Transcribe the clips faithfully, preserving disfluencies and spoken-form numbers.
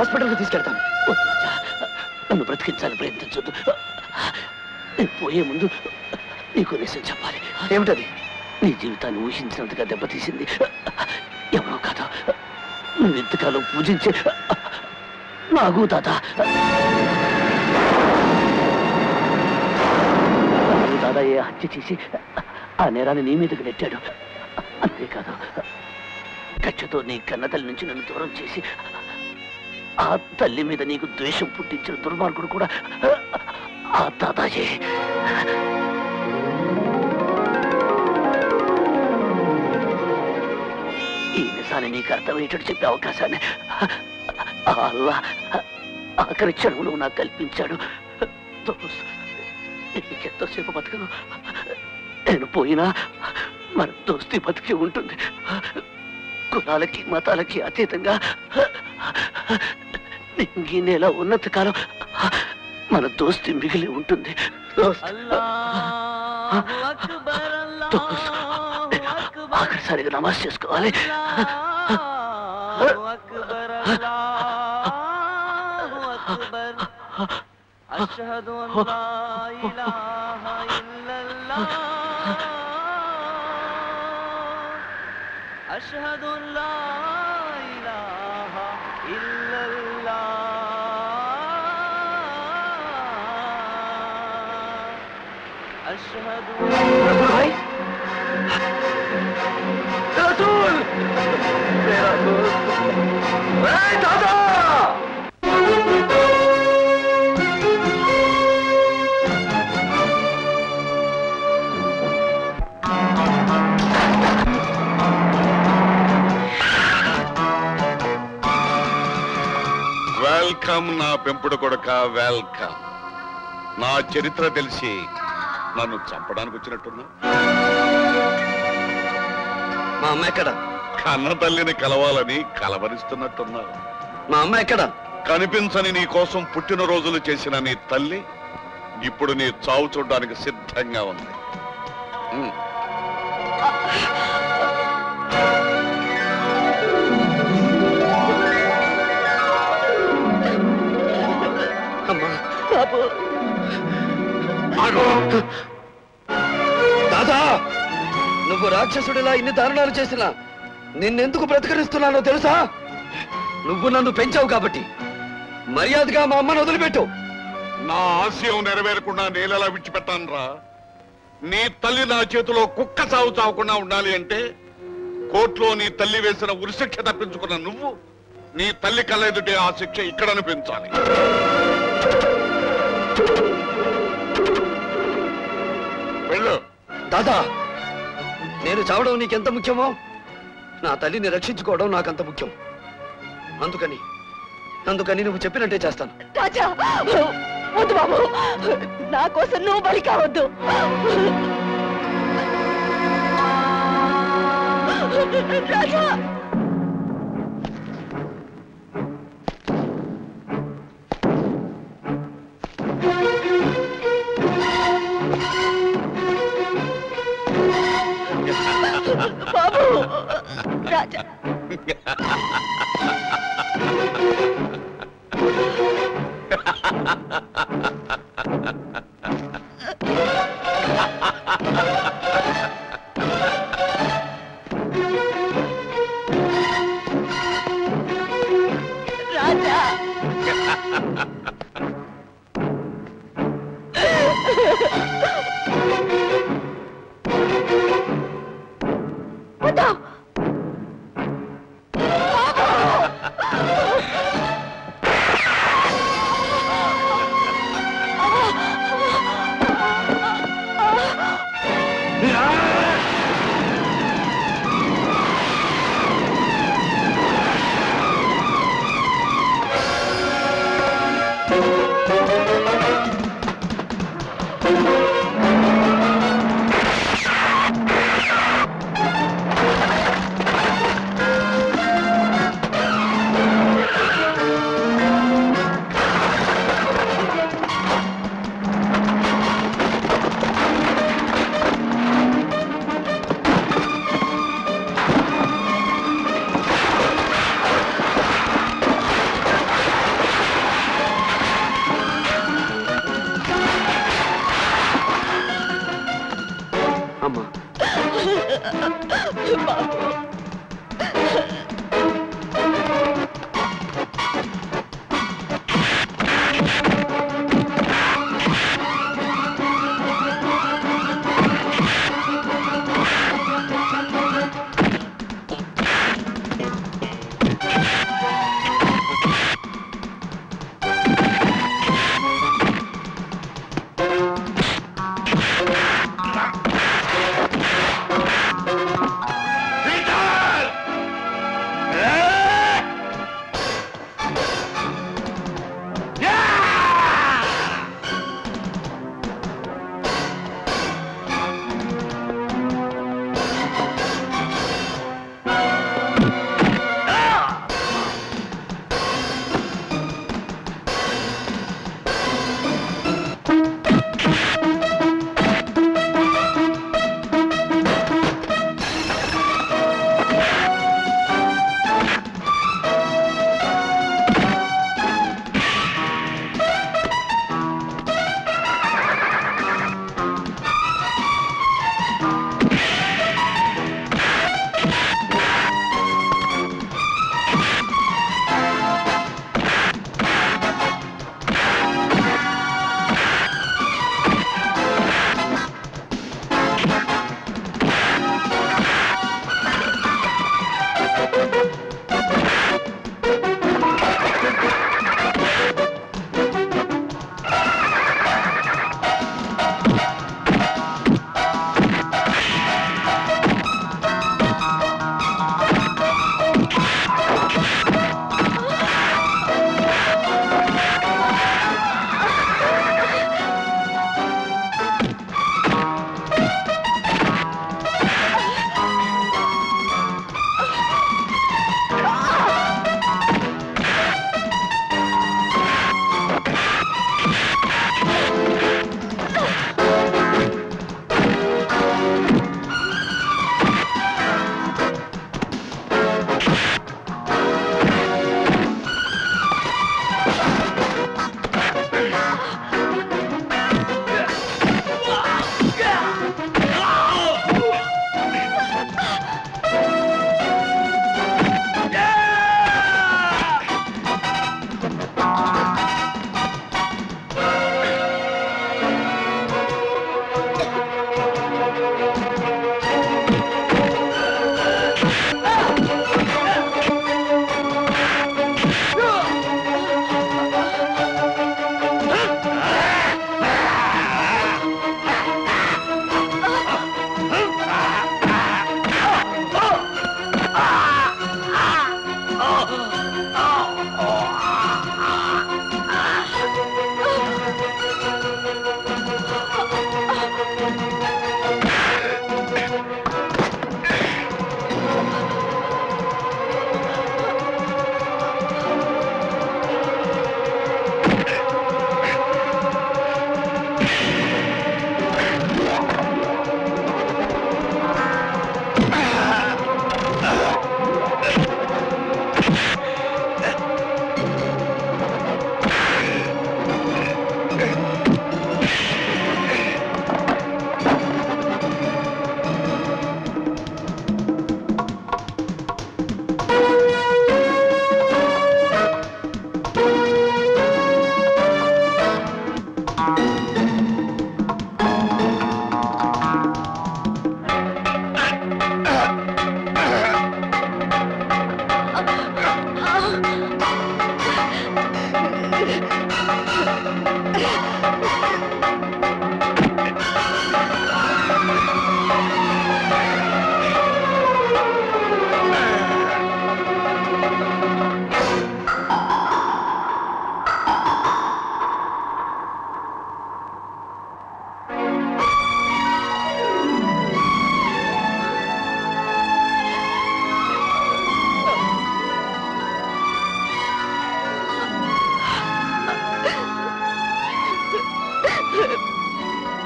హాస్పిటల్కి తీసుకెళ్తాను. నన్ను బ్రతికించాలని ప్రయత్నించొద్దు. నేను పోయే ముందు నీకు విషయం చెప్పాలి. ఏమిటది? నీ జీవితాన్ని ఊహించినంతగా దెబ్బతీసింది ఎవరో కాదా, నువ్వు ఎంతకాలం పూజించే నాగు తాత. నాగు తాతయ్యే హత్య చేసి ఆ నేరాన్ని నీ మీదకి నెట్టాడు. అంతేకాదు, కక్షతో నీ కన్నతల్లి నుంచి నన్ను దూరం చేసి ఆ తల్లి మీద నీకు ద్వేషం పుట్టించిన దుర్మార్గుడు కూడా ఆ తాతాయే. ఈ నిజాన్ని నీకు అర్థమయ్యేటట్టు చెప్పే అవకాశాన్ని అల్లా ఆఖరి క్షణంలో నాకు కల్పించాడు. నీకెంతోసేపు బతకను, నేను పోయినా మన దోస్తి బతికి ఉంటుంది. కులాలకి మతాలకి అతీతంగా నింగి నేల ఉన్నత కాలం మన దోస్తి మిగిలి ఉంటుంది. ఆఖరిసారిగా నమాజ్ చేసుకోవాలి. أشهد أن لا إله إلا الله. أشهد يا رسول يا رسول وين هذا؟ వెల్కమ్ నా పెంపుడు కొడుక, వెల్కమ్. నా చరిత్ర తెలిసి నన్ను చంపడానికి వచ్చినట్టున్నా? మా అమ్మ ఎక్కడ? కన్న తల్లిని కలవాలని కలవరిస్తున్నట్టున్నా? మా అమ్మ ఎక్కడ? కనిపించని నీ కోసం పుట్టినరోజులు చేసిన నీ తల్లి ఇప్పుడు నీ చావు చూడడానికి సిద్ధంగా ఉంది. దాదా, నువ్వు రాక్షసుడిలా ఇన్ని దారుణాలు చేసినా నిన్నెందుకు బ్రతికరిస్తున్నానో తెలుసా? నువ్వు నన్ను పెంచావు కాబట్టి. మర్యాదగా మా అమ్మను వదిలిపెట్టు. నా ఆశయం నెరవేరకుండా నేలలా విడిచిపెట్టాను రా. నీ తల్లి నా చేతిలో కుక్క చావు చావకుండా ఉండాలి అంటే కోర్టులో నీ తల్లి వేసిన ఉరిశిక్ష తప్పించుకున్న నువ్వు నీ తల్లి కళ్ళ ఎదుటే ఆ శిక్ష ఇక్కడను పెంచాలి. దాదా, నేను చావడం నీకెంత ముఖ్యమో నా తల్లిని రక్షించుకోవడం నాకంత ముఖ్యం. అందుకని అందుకని నువ్వు చెప్పినట్టే చేస్తాను. నా కోసం నువ్వు బలి కావద్దు. राजा! बाबू! राजा! Rita!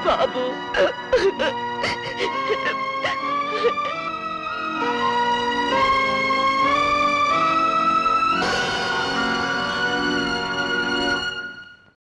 बाबू।